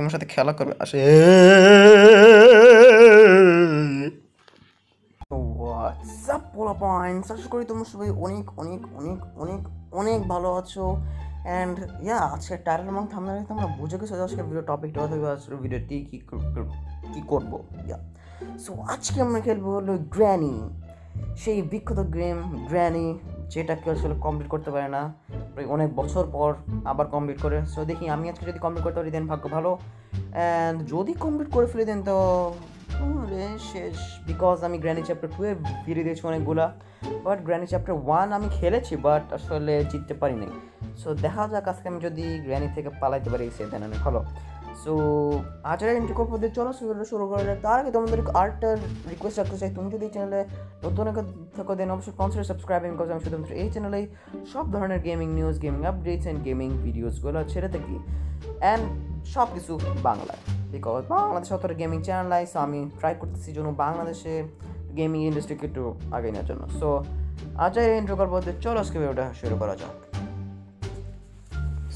তোমার সাথে খেলা করবে আসে What's up পোলা পয়েন্টস আশা করি তোমরা সবাই অনেক অনেক অনেক অনেক অনেক ভালো আছো and yeah আজকে টাইটেল এবং থাম্বনেইলে তোমরা বুঝে গেছো আজকে ভিডিও টপিকটা হবে আজকে ভিডিওটি কি করব yeah so আজকে আমরা খেলবো হলো গ্র্যানি সেই বিখ্যাত গেম গ্র্যানি যেটাকে আসলে কমপ্লিট করতে পারে না প্রায় অনেক বছর পর আবার কমপ্লিট করে সো দেখি আমি আজকে যদি কমপ্লিট করতে পারি দেন ভাগ্য ভালো এন্ড যদি কমপ্লিট করে ফেলে দেন তো পুরো শেষ বিকজ আমি গ্র্যানি চ্যাপ্টার 2 এ ফিরে দিয়েছি অনেকগুলা বাট গ্র্যানি চ্যাপ্টার 1 আমি খেলেছি বাট আসলে জিততে পারি নাই সো দেখা যাক আজকে আমি যদি গ্র্যানি থেকে পালাতে পারি সে দেন অনেক ভালো সো আজকে ইন্ট্রো করতে চলো শুরু করা যাক তার আগে তোমাদের আরেকটা রিকোয়েস্ট রাখতে চাই তুমি যদি এই চ্যানেলে নতুন থাকো দেন অবশ্যই কনসিডার সাবস্ক্রাইবিং করো আমি শুধুমাত্র এই চ্যানেলেই সব ধরনের gaming news gaming updates and gaming ভিডিওসগুলো ছেড়ে থাকি এন্ড সব কিছু বাংলায় বিকজ বাংলাদেশ অতটা গেমিং চ্যানেল আছে আমি ট্রাই করতেছি যেন বাংলাদেশে গেমিং ইন্ডাস্ট্রিকে একটু আগে নেওয়ার জন্য সো আজকে ইন্ট্রো করতে চলো আজকে ভিডিওটা শুরু করা যাক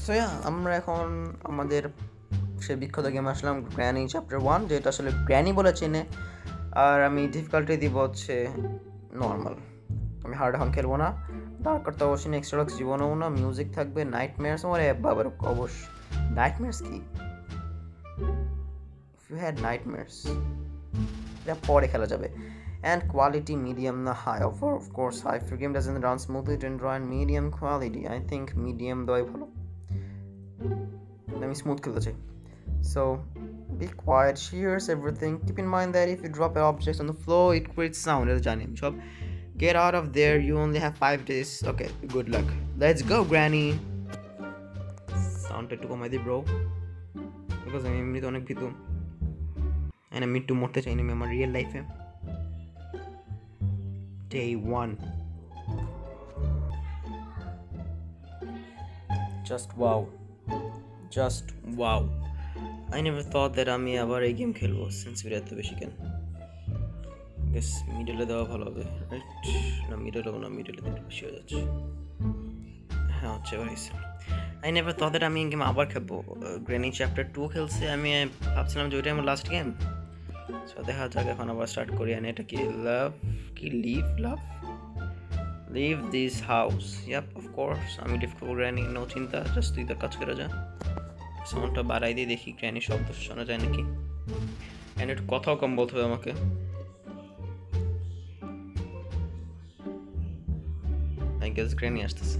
সো আমরা এখন আমাদের সে বিখ্যাত গেম আসলাম গ্র্যানি চ্যাপ্টার 1 যেটা আসলে গ্র্যানি বলে চেনে আর আমি ডিফিকাল্টি দিব হচ্ছে নরমাল আমি হার্ড হন খেলবো না ডার্ক করতে অবশ্যই এক্সট্রা লক্স জীবনও না মিউজিক থাকবে নাইটমেয়ারস ওরে বাবার অবশ্য নাইটমেয়ারস কি ইফ ইউ হ্যাড নাইটমেয়ারস এটা পরে খেলা যাবে and quality medium na high of course high if your game doesn't run smoothly then run medium quality I think medium দই ভালো আমি স্মুথ খেলতে চাই So, be quiet, shears everything. Keep in mind that if you drop objects on the floor, it creates sound. Get out of there, you only have 5 days. Okay, good luck. Let's go, Granny. Sounded to come, bro. Because I'm not going to And I'm too much in my real life. Day 1. Just wow. Just wow. I never thought that আমি আবার এই game খেলবো since video এত বেশি কেন guess মিডলে দেওয়া ভালো হবে রাইট না মিডলে না মিডলে দিতে বেশি হয়ে যাচ্ছে হ্যাঁ আচ্ছা ভাইস I never thought that আমি এই গেম আবার খেলবো গ্র্যানি চ্যাপ্টার 2 খেলছে আমি ভাবছিলাম যে ওইটাই আমার লাস্ট গেম সো দেখা যাক এখন আবার স্টার্ট করি আর এটা কি লাভ কি leave love leave this house yup of course আমি লিভ করব গ্র্যানি নো চিন্তা জাস্ট তুই তোর কাজ করে যা সাউন্ডটা বাড়াই দিয়ে দেখি গ্র্যানি শব্দ শোনা যায় নাকি এন্ড একটু কথাও কম বলতে হবে আমাকে আই গেস গ্র্যানি আসতেছে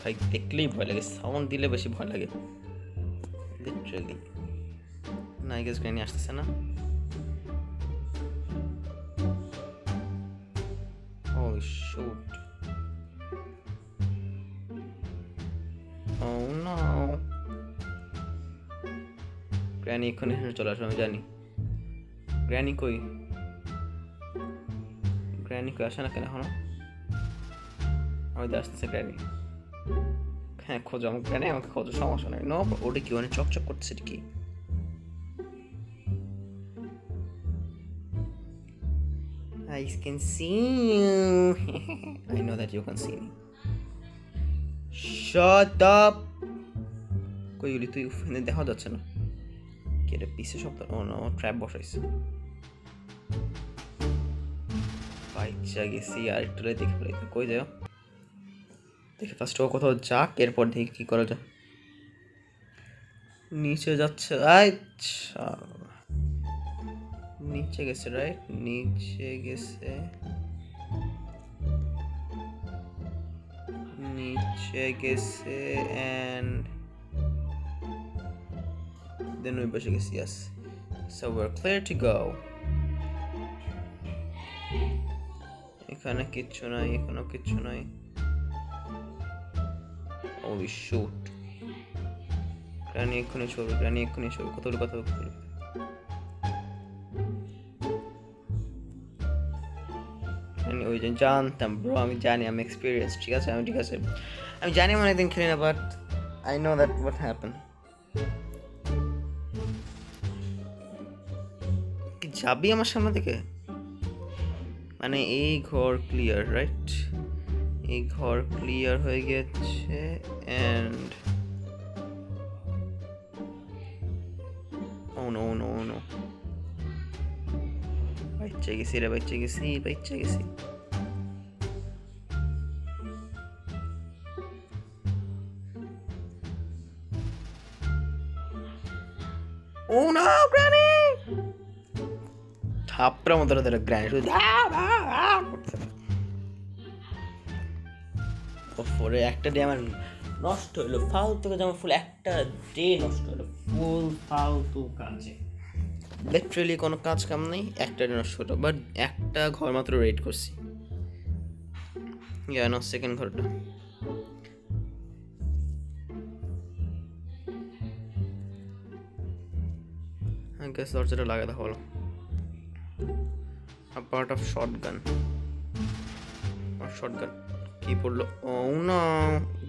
ভাই দেখলেই ভয় লাগে সাউন্ড দিলে বেশি ভয় লাগে লিটারালি না আই গেস গ্র্যানি আসতেছে না ও shoot Oh no. Granny khone chola aslo ami jani. Granny koi asha na kena hono. Ami dashte Granny. Kha khojo am Granny amake khojo samosha nai. No, ode ki one chok chok korteche ki. I can see you. I know that you can see me. Shut up! Koyuli tu ufne dekha jacche na. Kere pise shobdo oh no trap boshayse. Baicha gechi ar ektu le dekhe pore koi jayo. Dekhe first o kotho jak er por dekhi ki kora jay. Niche jacche acha. Niche geche right niche geche. Niche geche and then we bashe geche yes so we're clear to go ekhane kichu nai holy shoot Granny ekhane cholo koto ওই যে জানতাম bro আমি জানি আমি experience ঠিক আছে আমি জানি অনেকদিন খেলি না but I know that what happen কি যাবি আমার সামনে থেকে মানে এই ঘর ক্লিয়ার রাইট এই ঘর ক্লিয়ার হয়ে গেছে এন্ড বাচ্চা গেছি ও না গ্র্যানি থাপড়া মতো ধরে গ্র্যানি শুধু ওপরে একটা ডে আমার নষ্ট হলো ফালতু কাজ আমার ফুল একটা ডে নষ্ট হলো ফুল ফালতু কাজে লিটারালি কোনো কাজ কাম নাই একটা ডে নষ্ট হলো বাট একটা ঘর মাত্র রেড করছি ইয়া নো সেকেন্ড ঘরটা আগে সর্জারটা লাগা দাও হলো a part of shotgun or shotgun কি পড়লো ও না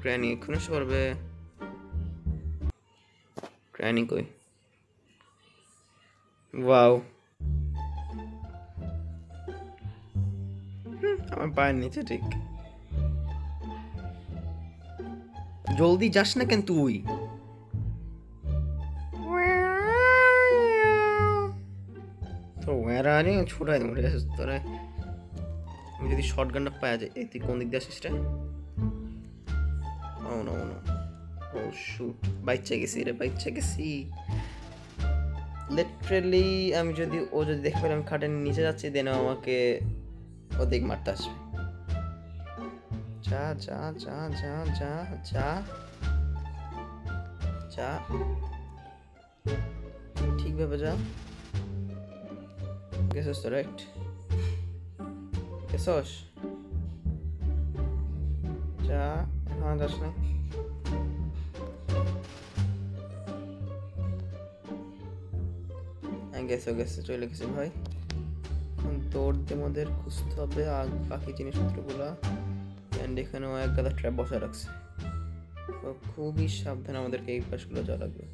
গ্র্যানি এখনো সরবে গ্র্যানি কই ওয়াও আমার পায়ের নিচে ঠিক জলদি যাস না কেন তুই আরে ছোটাই মরে গেছে তোরে আমি যদি শটগানটা পাওয়া যায় এই তুই কোন দিক দিয়ে আসিস রে ও নো নো ও শুট বাইচা গেছি লিটারালি আমি যদি ও যদি দেখতে পেলাম খাটের নিচে যাচ্ছে দেন আমাকে অধিক মারতে আসবে যা যা যা যা যা যা যা ঠিকভাবে যা Guess it's correct. Guess what? Ja, haan das nahi. And guess it's really kisi bhai. Kon dorte moder kusto hobe ag baki jinish potro gula and ekhane o ek gada trap bosha rakche. To khubi shabdhan amaderke ei pash gulo jawa lagbe.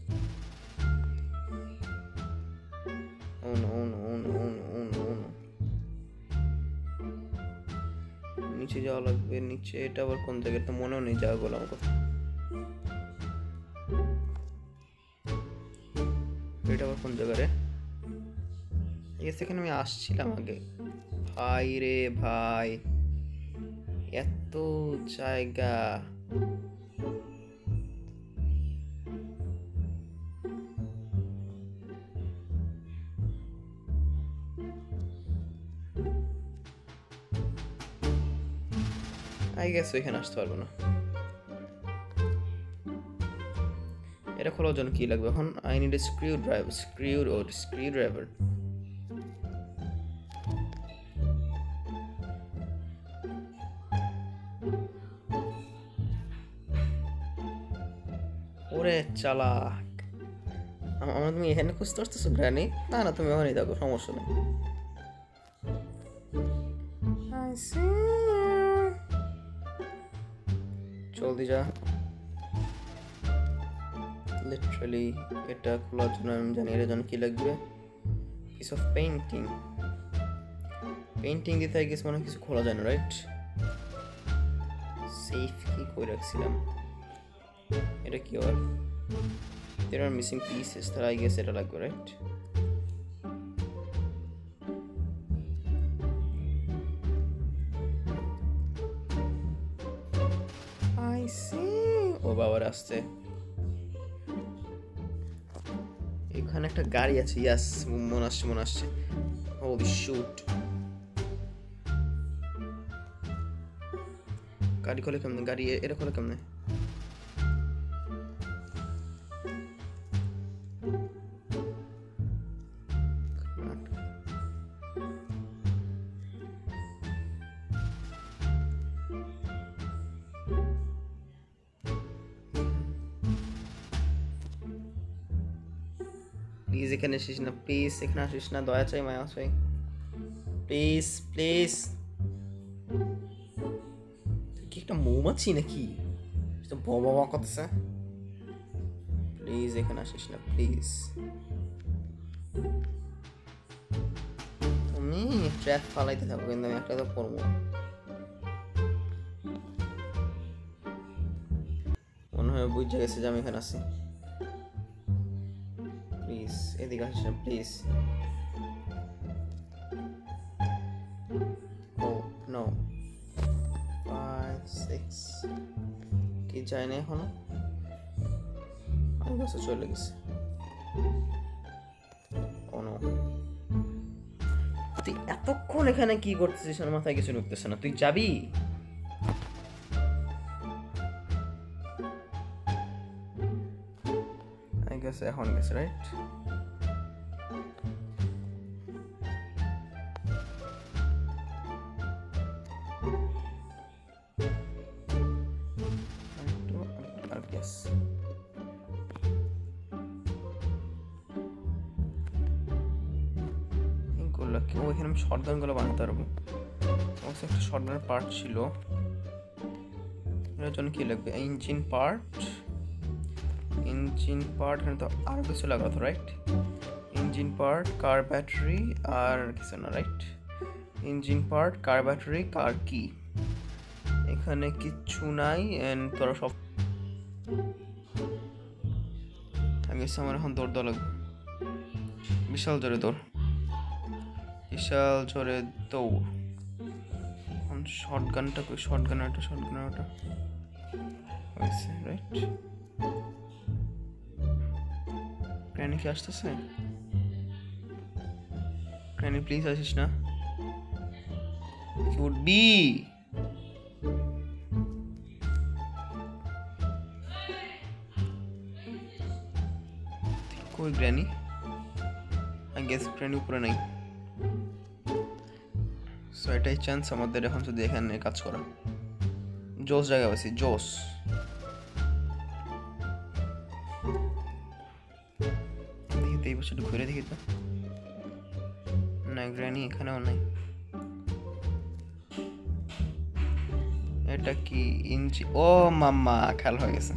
নিচে যাওয়া লাগবে নিচে এটা আবার কোন জায়গায় তো মনেও নেই যাওয়া গেল আমাকে এটা আবার কোন জায়গা রে এই সেখানে আমি আসছিলাম আগে ভাই রে ভাই এত জায়গা I guess we can ask for one. I need a screwdriver. Screwdriver. Ore chalak. I'm going to go to the granny. I'm going to go to the I see. জলদি যা লিটারালি এটা খোলার জন্য আমি জানি এর জন্য কি লাগবে পিস অফ পেইন্টিং দিতে আই গেস মনে কিছু খোলা যায় না রাইট সেফ কি করে রাখছিলাম এটা কি আর there are missing pieces that I guess এটা লাগবে রাইট এখানে একটা গাড়ি আছে ইয়াস মন আসছে হোলি শুট গাড়ি এর খোলে কেমনে Please, please, doya chai maya chai. Please. Ki ekta momachi naki? Eto boba korteche. Please, ekhane ashish na, please. Tumi trap falaite thako kintu ami ekta to porbo. Mone hoy bujhe geche je ami ekhane achi. Please, please. Oh no. 5, 6. Ki jai na ekhono. I guess chole geche. Oh no. Tuই এতক্ষণ এখানে কি করতেছিস? আমার মাথায় কিছু ঢুকতেছে না। তুই যাবি? I guess এখন গেছে, right? শটগান গুলো বানাতে পারবো। অবশ্য একটা শটগানের পার্ট ছিল, এর জন্য কি লাগবে? Engine part, engine part. এখানে তো আরো কিছু লাগাতো, right? Engine part, car battery আর কিছু না, right? Engine part, car battery, car কি। এখানে কিচ্ছু নাই। এন্ড তোরা সব আমি সামনে এখন দৌড় দেওয়া লাগবে। বিশাল জোরে দৌড়, বিশাল জোরে দৌড়। এখন শটগানটা কই? শটগানটা হয়েছে, রাইট? গ্র্যানি কি আসতেছে? গ্র্যানি প্লিজ আসিস না। কিউড বি কই গ্র্যানি? আই গেস গ্র্যানি উপরে নাই। সো এটাই চান্স আমাদের এখন যদি এখানে কাজ করা। জোস জায়গা বেশি, জোস। দেখি এই বছর ঘুরে দেখি তো। না, গ্র্যানি এখানেও নাই। এটা কি ইঞ্জিন? ও মাম্মা, খেয়াল হয়ে গেছে।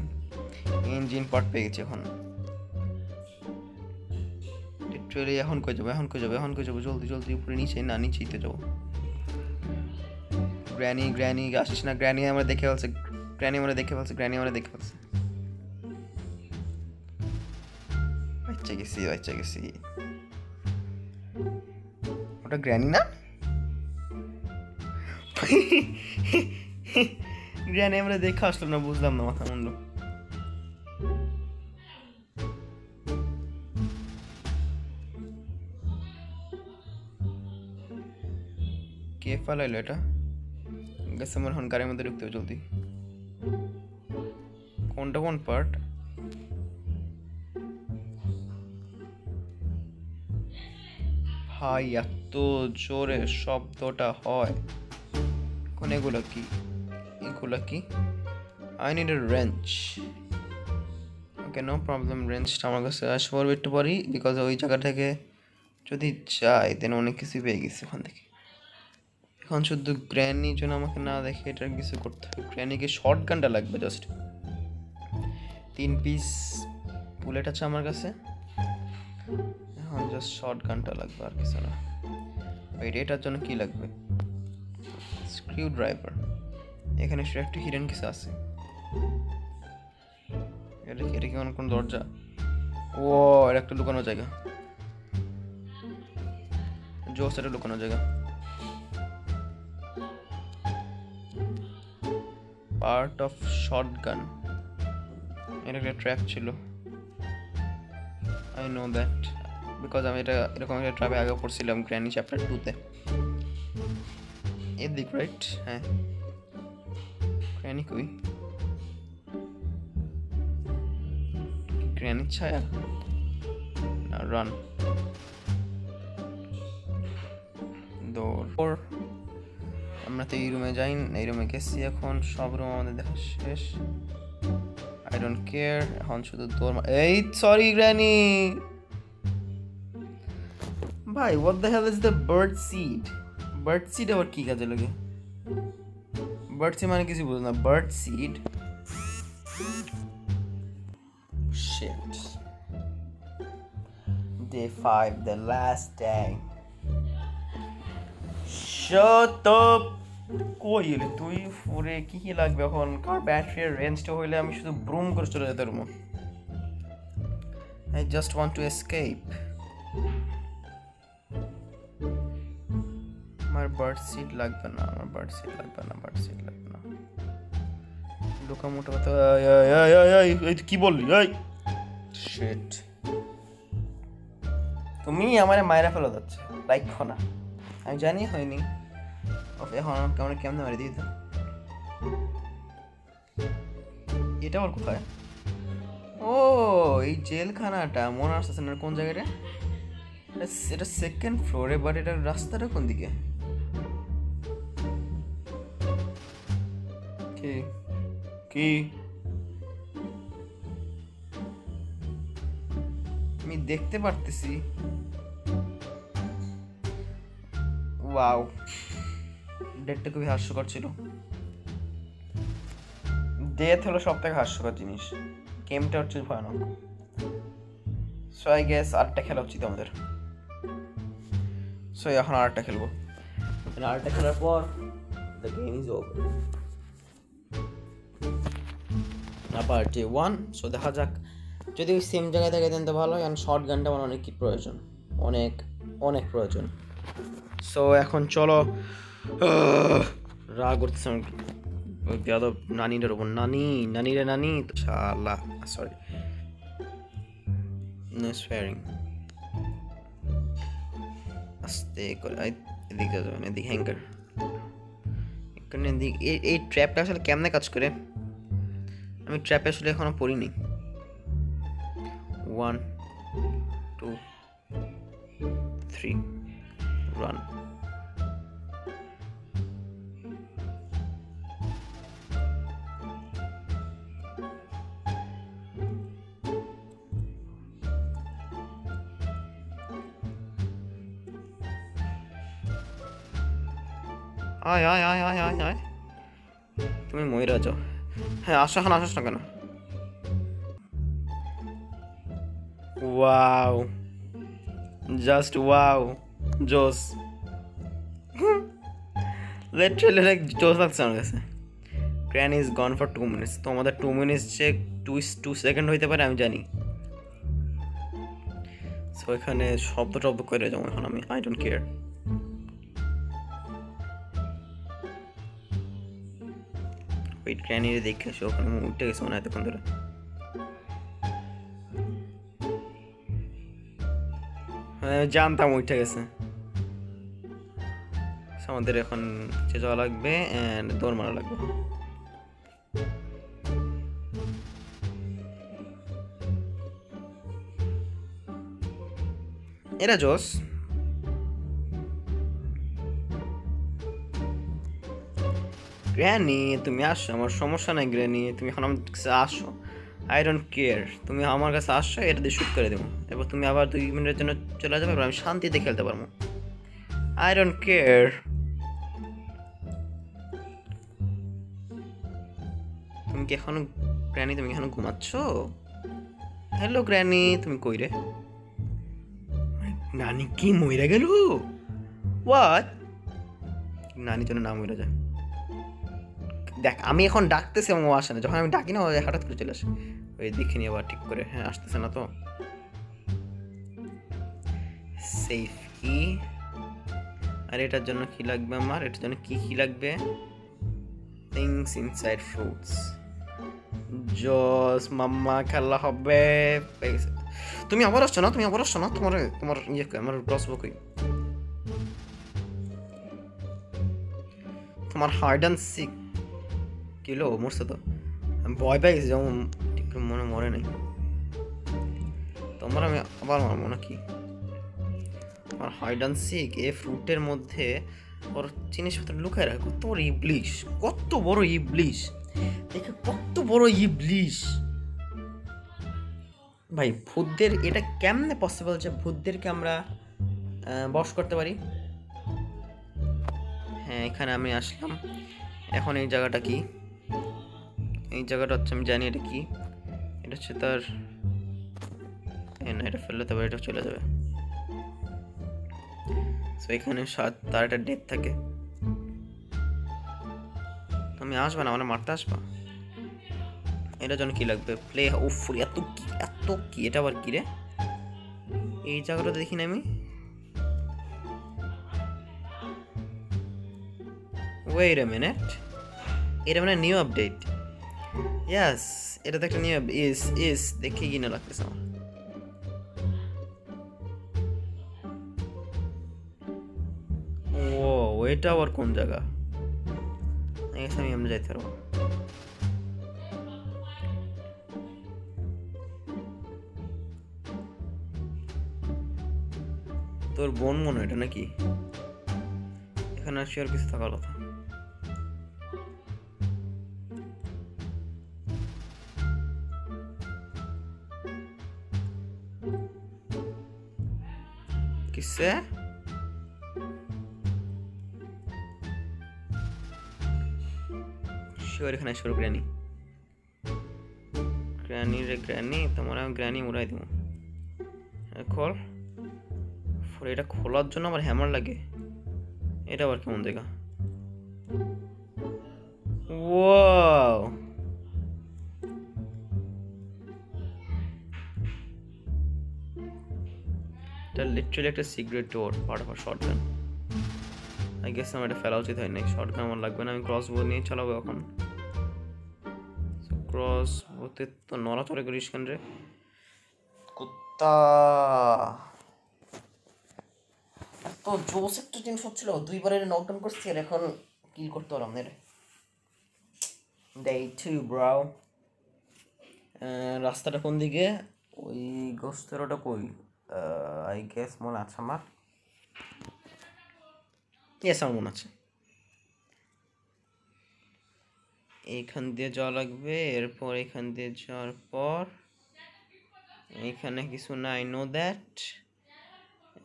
ইঞ্জিন পার্ট পেয়ে গেছে এখন। চলে এখন কই যাবো? জলদি জলদি উপরে। নিচে না, নিচেই তো যাবো। গ্র্যানি গ্র্যানি আসিস না। গ্র্যানি আমরা দেখে ফেলছে, গ্র্যানি আমরা দেখে ফেলছে। বাচ্চা গেছি। ওটা গ্র্যানি না? গ্র্যানি আমরা দেখে আসলাম না, বুঝলাম না, মাথা মুন্ডু। কে ফালাইলো এটা? গেছে আমার এখন গাড়ির মধ্যে ঢুকতে হবে জলদি। কোনটা কোন পার্ট? ভাই এত জোরে শব্দটা হয়। কোন এগুলো কি? I need a wrench. Okay, no problem. রেঞ্চটা আমার কাছে আসবো একটু পরই, বিকজ ওই জায়গা থেকে যদি যাই দেন অনেক কিছুই পেয়ে গেছি ওখান থেকে। এখন শুধু গ্র্যানি যেন আমাকে না দেখে এটার কিছু করতে হবে। গ্র্যানিকে শর্ট গানটা লাগবে, জাস্ট 3 পিস বুলেট আছে আমার কাছে। এখন জাস্ট শর্ট গানটা লাগবে, আর কিছু না। এটার জন্য কি লাগবে? Screwdriver. এখানে একটা হিরেন কিছু আছে। এটা কি কোনো দরজা? ও এটা একটা লুকানো জায়গা, জোস। এটা লুকানো জায়গা। Part of shotgun. এটা একটা ট্র্যাপ ছিল, আই নো দ্যাট, বিকজ আমি এটা এরকম একটা ট্র্যাপে আগে পড়ছিলাম গ্র্যানি চ্যাপ্টার 2-তে। এদিক, রাইট? হ্যাঁ। গ্র্যানি কই? গ্র্যানির ছায়া না? রান, দৌড়। আমরা তো এই রুমে যাই, এই রুমে গেছি। এখন সব রুম আমাদের দেখা শেষ। I don't care. এখন শুধু দৌড়। এই সরি গ্র্যানি ভাই, what the hell is the bird seed? Bird seed আবার কি কাজে লাগে? বার্ড সিড মানে কিছু বুঝ না। Bird seed, shit. Day 5, the last day. Shut up. কই এলি তুই? ফোরে কি কি লাগবে এখন? কার ব্যাটারির রেঞ্জটা হইলে আমি শুধু ব্রুম করে চলে যেতে পারবো। I just want to escape. My আমার বার্ড সিট লাগবে না, আমার বার্ড সিট লাগবে না, বার্ড সিট লাগবে না। লোকা মোটা কথা কি বললি? শিট, তুমি আমার মায়েরা ফেলা যাচ্ছে লাইক না। আমি জানি হয়নি, এখন কেমন কেমন মারি দিত। এটা আমার কোথায়? ও এই জেলখানাটা মনে আসছে না। কোন জায়গাটা? এটা সেকেন্ড ফ্লোরে, বাট এটা রাস্তাটা কোন দিকে? কি আমি দেখতে পারতেছি? ওয়াও, ডেটটা খুবই হাস্যকর ছিল। ডেথ হলো সব থেকে হাস্যকর জিনিস, গেমটা হচ্ছে ভয়ানক। সো আই গেস আরেকটা খেলা উচিত আমাদের। সো এখন আরেকটা খেলবো, আরেকটা খেলার পর দ্য গেম ইজ ওভার। আবার ডে ওয়ান, সো দেখা যাক। যদি ওই সেম জায়গায় থাকে দেন তো ভালো, কারণ শর্ট গানটা আমার অনেক প্রয়োজন, অনেক অনেক প্রয়োজন। সো এখন চলো, রাগ করতেছে যাদব নানিটার ওপর। নানি নানি রে নানি, শালা সরি নো স্পেয়ারিং। আস্তে করে এদিকে যাবেন, এদিকে হ্যাঙ্গার এখানে। এই ট্র্যাপটা আসলে কেমনে কাজ করে আমি ট্র্যাপে আসলে এখনো পড়িনি। 1 2 3 রান। আয় আয় আয় আয় আয় আয়, তুমি ময়রা যাও। হ্যাঁ আসো, এখন আসোস না কেন? ওয়াও, জাস্ট ওয়াও, জোস, লিটারালি লাইক জোস লাগছে আমার কাছে। Granny is gone for 2 minutes. তো আমাদের 2 মিনিটস যে 2 সেকেন্ড হইতে পারে আমি জানি। সো এখানে শব্দ টব্দ করে যাবো এখন আমি, আই ডোন্ট কেয়ার। ওয়েট, গ্র্যানিরে দেখে আসো, ওখানে উঠে গেছে মনে হয় তখন ধরে। জানতাম উঠে গেছে। আমাদের এখন যাওয়া লাগবে, দৌড় মারা লাগবে। এরা জোস। গ্র্যানি তুমি আসো, আমার সমস্যা নাই। গ্র্যানি তুমি এখন আমার কাছে আসো, আই ডোন্ট কেয়ার। তুমি আমার কাছে আসো, এটা দিয়ে শুট করে দেবো। এবার তুমি আবার 2 মিনিটের জন্য চলে যাবে, এবার আমি শান্তিতে খেলতে পারবো। I don't care. তুমি কি এখনো গ্র্যানি, তুমি এখনো ঘুমাচ্ছ? হ্যালো গ্র্যানি, তুমি কই রে? নানি কি মইরা গেল? হোয়াট? নানি জন্য না মইরা যায়। দেখ আমি এখন ডাকতেছি এবং ও আসে না, যখন আমি ডাকি না ও হঠাৎ করে চলে আসে। ওই দেখে নিয়ে আবার ঠিক করে। হ্যাঁ আসতেছে না তো সেফ কি? আর এটার জন্য কি লাগবে আমার? এটার জন্য কি কি লাগবে? Things inside fruits. জস মাম্মা, খেলা হবে। তুমি আবার আসছো না, তুমি আবার আসছো না। তোমার তোমার ইয়ে আমার রস বই, তোমার হার্ড অ্যান্ড সিক কিলো মরছে তো। আমি ভয় পাই গেছি, যেমন ঠিক মনে মরে নাই তোমার। আমি আবার মারবো নাকি? আমার হাইড অ্যান্ড সিক। এ ফ্রুটের মধ্যে ওর জিনিসপত্র লুকায় রাখে। কত বড় ইবলিশ, কত বড় ইবলিশ, দেখে কত বড় ইবলিশ ভাই। ভূতদের এটা কেমনে পসিবল যে ভূতদেরকে আমরা বশ করতে পারি? হ্যাঁ এখানে আমি আসলাম। এখন এই জায়গাটা কি? এই জায়গাটা হচ্ছে আমি জানি এটা কি। এটা হচ্ছে তার, না এটা ফেললে তবে এটা চলে যাবে। সো এখানে তার একটা ডেথ থাকে। তুমি আসবে না মানে মারতে আসবা? এটার জন্য কি লাগবে? প্লে। ও ফুল, এত কি, এত কি, এটা আবার কি রে? এই জায়গাটা দেখিনি আমি। Wait a minute. It's a new update. Yes, it's a new update. Is the key in a lucky song. Whoa, wait our Kunjaga. I guess I'm later. তোর বোন মনে এটা নাকি এখানে আর শেয়ার কিছু থাকা কথা কিসে শেয়ার এখানে শুরু গ্র্যানি গ্র্যানি রে গ্র্যানি তোমার আমি গ্র্যানি উড়াই দেব কল এটা খোলার জন্য আমার হ্যামার লাগে এটা আবার কেমন দেখা ওয়াও এটা লিটারালি একটা secret door part of a shotgun I guess আমার এটা ফেলা উচিত হয় না শটগান আমার লাগবে না আমি ক্রস বো নিয়ে চালাবো এখন সো ক্রস বোতে তো নড়াচড়া করিস কেন রে কুত্তা তো জোস একটা টিম শট ছিল দুইবারে নকডাউন করছি আর এখন কিল করতে পারলাম না রে ডে 2 ব্রো রাস্তাটা কোন দিকে ওই গোস্তেরটা কই আই গেস মনে আছে আমার यस মনে আছে এইখান দিয়ে যাওয়া লাগবে এরপর এইখান দিয়ে যাওয়ার পর এইখানে কিছু নাই নো দ্যাট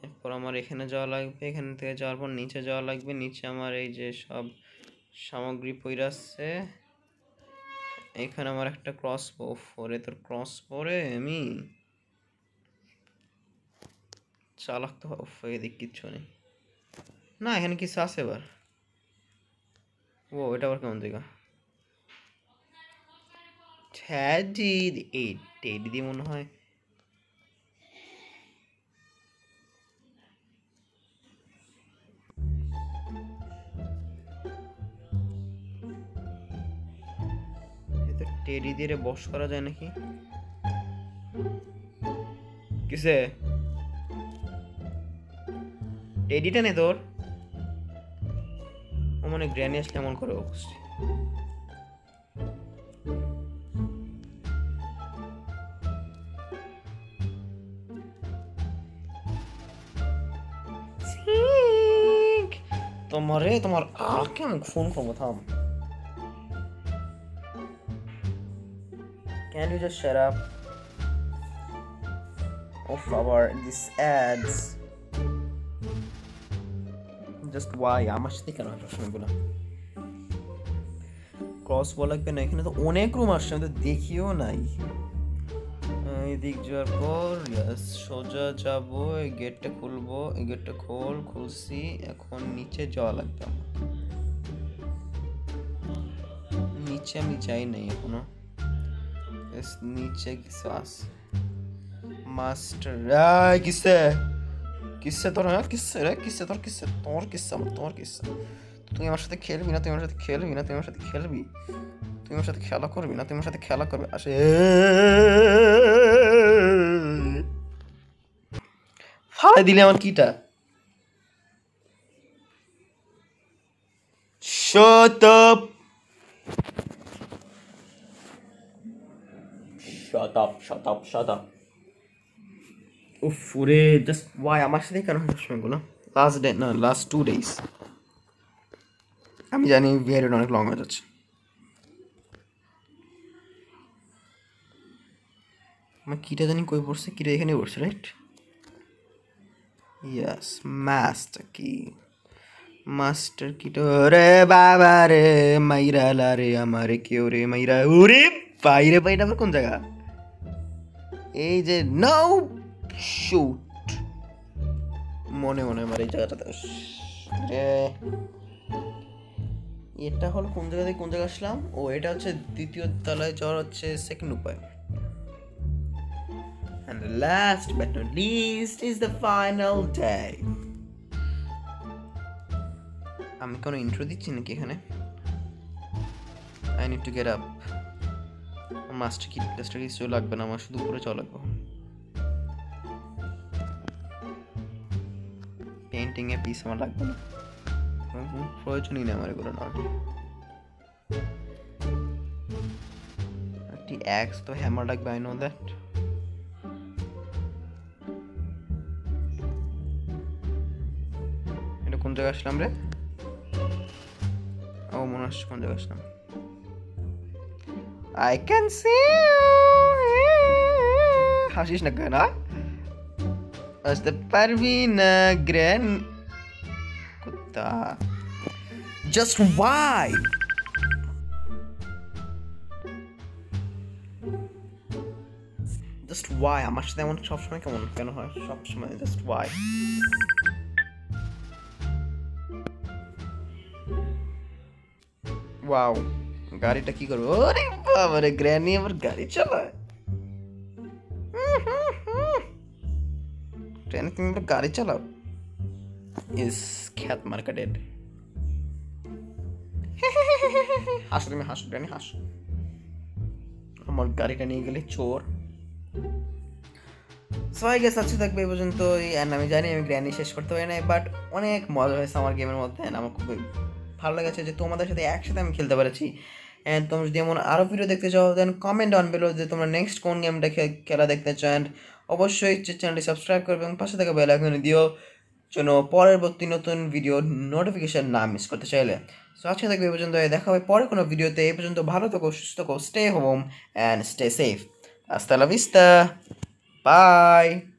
এরপর আমার এখানে যাওয়া লাগবে এখান থেকে যাওয়ার পর নিচে যাওয়া লাগবে নিচে আমার এই যে সব সামগ্রী পইরা আছে এখানে আমার একটা ক্রসবো ফরে তোর ক্রস পরে আমি চালাক তো ওই দিক কিছু নেই না এখানে কিছু আছে এবার ও এটা আবার কেমন দেখা টেডি এই টেডি মনে হয় টেডি দিয়ে বশ করা যায় নাকি কিসে টেডিটা নে তোর ও মানে গ্র্যানি আসলে এমন করে বসছি তোমারে তোমার আকে আমি ফোন করবো থাম Can you just shut up? Oh flower, these ads. Just why? I'm not thinking about it. Cross wall like that. I can't. So one room is there. Don't see it. No. I dig your door. Yes. Shoja jabo. Gate khul bo. Gate khol. Khul si. Ekhon niche jaw lagta. Niche ami jai nahi ekhono. इस नीचे की सांस master आय किससे किससे तो ना किससे रे किससे तोर किससे तू আমার সাথে খেলবি না তুই আমার সাথে খেলা করবি না তুই আমার সাথে খেলা করবে আসে ফাড়া দিলে আমার কিটা shut up Shut up, shut up, shut up. Oof, ure, just why I'm actually going Last day, no, last 2 days. I'm Johnny, we had it on a long match. My kita than koi borse, kita ekhane borse, right? Yes, master key. Master kita. Re baba re, maira la re, amare kyo re, maira ure, paire paire par kon jaga. এই যে নাও shoot মনে মনে আমার এই জায়গাটাতে এটা হল কোন জায়গা আসলাম ও এটা হচ্ছে দ্বিতীয় তলায় যাওয়ার হচ্ছে সেকেন্ড উপায় and the last but not least is the final day আমি কোনো ইন্ট্রো দিচ্ছি নাকি এখানে? I need to get up. Master কি টেস্টার কিছু লাগবে না, আমার শুধু উপরে চলা লাগবে। পেইন্টিং এ পিস আমার লাগবে না, প্রয়োজনই না আমার এগুলো। নট একটি অ্যাক্স তো হ্যামার লাগবে, আই নো দ্যাট। এটা কোন জায়গায় আসলাম রে? ও মনে হচ্ছে কোন জায়গায় আসলাম। I can see you. Hashish na gana. As the Parvina Granny. Kutta. Just why? Just why? Amar sathe emon shob shomoy kemon keno hoy? Shob shomoy just why? Wow. গাড়িটা কি করবো? ওরে বাবারে, গ্র্যানি আবার গাড়ি চালায়? ট্রেনে তুমি আবার গাড়ি চালাও? ইস খ্যাত মার্কেটেড। হাসো তুমি, হাসো গ্র্যানি হাসো। আমার গাড়িটা নিয়ে গেলে চোর। সবাই গেছে আজকে থাকবে এই পর্যন্ত। আমি জানি আমি গ্র্যানি শেষ করতে পারি না, বাট অনেক মজা হয়েছে আমার গেমের মধ্যে। আমার খুবই ভালো লেগেছে যে তোমাদের সাথে একসাথে আমি খেলতে পেরেছি। অ্যান্ড তোমরা যদি এমন আরও ভিডিও দেখতে চাও, দেন কমেন্ট অন বিলো যে তোমরা নেক্সট কোন গেমটা খেলা দেখতে চাও। অ্যান্ড অবশ্যই চ্যানেলটি সাবস্ক্রাইব করবে এবং পাশে থাকা বেল আইকনে দিও যেন পরবর্তী নতুন ভিডিও নোটিফিকেশান না মিস করতে চাইলে। সো আজকে থাকবে এই পর্যন্ত, দেখা হবে পরে কোনো ভিডিওতে। এই পর্যন্ত ভালো থাকো, সুস্থ থাকো, stay home and stay safe. আস্তা লা ভিস্তা, বাই।